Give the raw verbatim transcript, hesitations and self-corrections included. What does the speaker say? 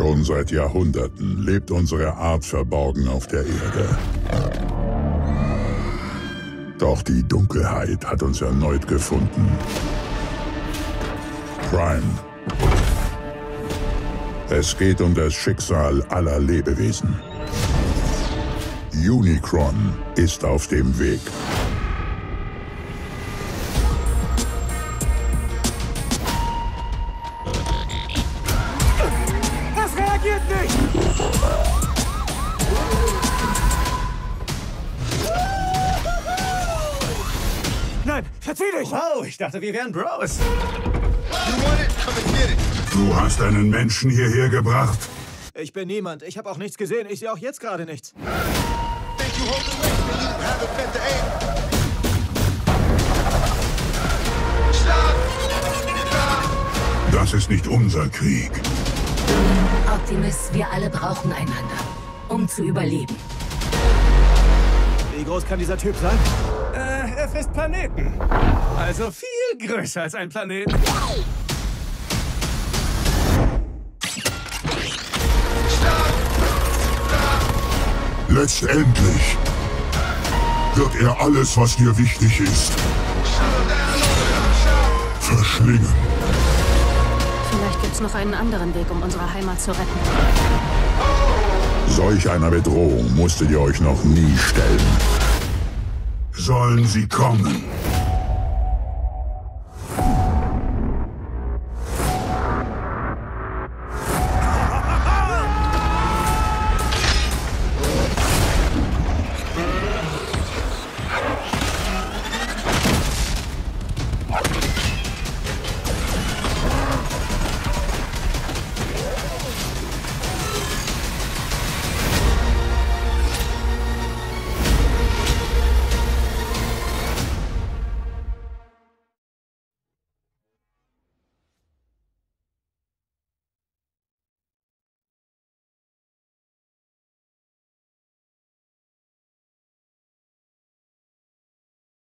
Schon seit Jahrhunderten lebt unsere Art verborgen auf der Erde. Doch die Dunkelheit hat uns erneut gefunden. Prime. Es geht um das Schicksal aller Lebewesen. Unicron ist auf dem Weg. Das reagiert nicht! Nein, verzieh dich! Wow, ich dachte, wir wären Bros. Du hast einen Menschen hierher gebracht. Ich bin niemand. Ich habe auch nichts gesehen. Ich sehe auch jetzt gerade nichts. Das ist nicht unser Krieg. Optimus, wir alle brauchen einander, um zu überleben. Wie groß kann dieser Typ sein? Äh, er frisst Planeten. Also viel größer als ein Planet. Letztendlich wird er alles, was dir wichtig ist, verschlingen. Vielleicht gibt's noch einen anderen Weg, um unsere Heimat zu retten. Solch einer Bedrohung musstet ihr euch noch nie stellen. Sollen sie kommen?